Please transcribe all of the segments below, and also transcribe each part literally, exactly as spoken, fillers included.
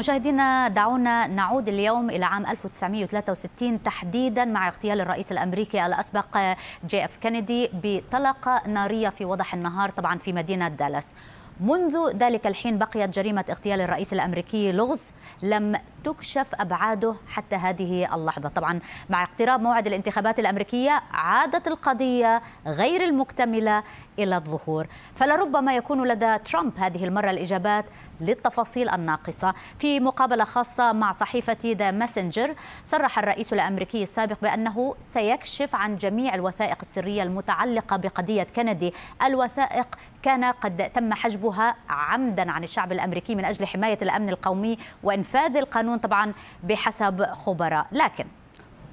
مشاهدينا، دعونا نعود اليوم إلى عام ألف وتسعمئة وثلاثة وستين تحديدا مع اغتيال الرئيس الأمريكي الأسبق جي اف كينيدي بطلقة نارية في وضح النهار طبعا في مدينة دالاس. منذ ذلك الحين بقيت جريمة اغتيال الرئيس الأمريكي لغز لم تكشف أبعاده حتى هذه اللحظة. طبعا مع اقتراب موعد الانتخابات الأمريكية عادت القضية غير المكتملة إلى الظهور، فلربما يكون لدى ترامب هذه المرة الإجابات للتفاصيل الناقصة. في مقابلة خاصة مع صحيفة ذا ماسنجر صرح الرئيس الأمريكي السابق بأنه سيكشف عن جميع الوثائق السرية المتعلقة بقضية كندي، الوثائق كان قد تم حجبها عمدا عن الشعب الأمريكي من أجل حماية الأمن القومي وإنفاذ القانون طبعا بحسب خبراء. لكن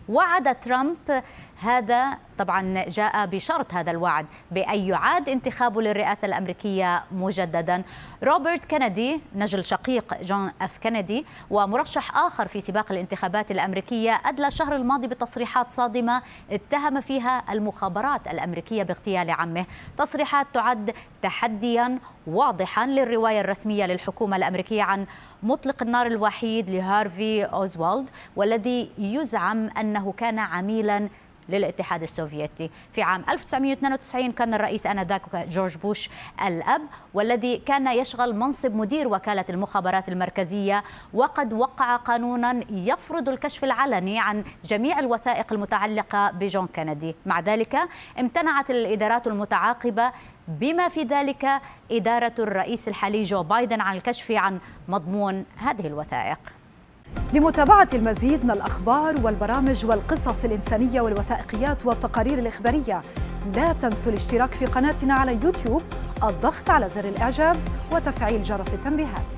وعد ترامب، هذا طبعا جاء بشرط هذا الوعد بأن يعاد انتخابه للرئاسة الأمريكية مجددا. روبرت كندي نجل شقيق جون اف كندي ومرشح آخر في سباق الانتخابات الأمريكية أدلى الشهر الماضي بتصريحات صادمة اتهم فيها المخابرات الأمريكية باغتيال عمه، تصريحات تعد تحديا واضحا للرواية الرسمية للحكومة الأمريكية عن مطلق النار الوحيد لهارفي أوزوالد والذي يزعم أنه كان عميلا للاتحاد السوفيتي. في عام ألف وتسعمئة واثنين وتسعين كان الرئيس آنذاك جورج بوش الأب والذي كان يشغل منصب مدير وكالة المخابرات المركزية وقد وقع قانونا يفرض الكشف العلني عن جميع الوثائق المتعلقة بجون كندي. مع ذلك امتنعت الإدارات المتعاقبة بما في ذلك إدارة الرئيس الحالي جو بايدن عن الكشف عن مضمون هذه الوثائق. لمتابعة المزيد من الأخبار والبرامج والقصص الإنسانية والوثائقيات والتقارير الإخبارية لا تنسوا الاشتراك في قناتنا على يوتيوب، الضغط على زر الإعجاب وتفعيل جرس التنبيهات.